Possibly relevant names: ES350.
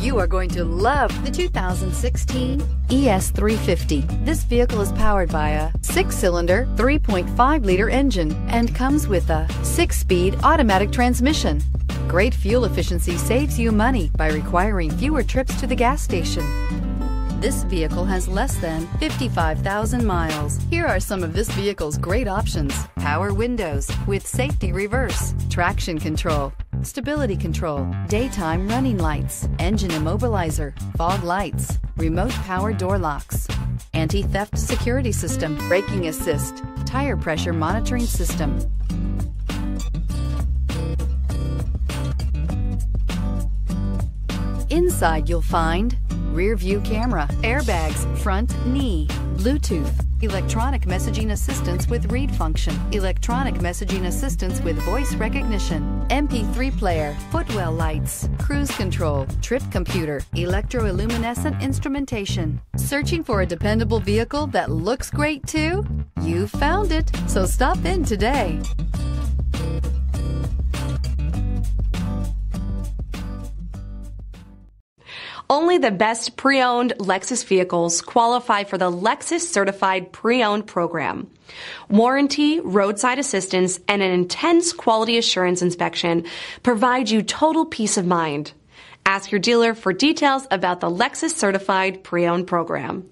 You are going to love the 2016 ES350. This vehicle is powered by a 6-cylinder, 3.5-liter engine and comes with a 6-speed automatic transmission. Great fuel efficiency saves you money by requiring fewer trips to the gas station. This vehicle has less than 55,000 miles. Here are some of this vehicle's great options: power windows with safety reverse, traction control, stability control, daytime running lights, engine immobilizer, fog lights, remote power door locks, anti-theft security system, braking assist, tire pressure monitoring system. Inside you'll find rear view camera, airbags, front knee, Bluetooth, electronic messaging assistance with read function, electronic messaging assistance with voice recognition, MP3 player, footwell lights, cruise control, trip computer, electroilluminescent instrumentation. Searching for a dependable vehicle that looks great too? You found it, so stop in today. Only the best pre-owned Lexus vehicles qualify for the Lexus Certified Pre-Owned Program. Warranty, roadside assistance, and an intense quality assurance inspection provide you total peace of mind. Ask your dealer for details about the Lexus Certified Pre-Owned Program.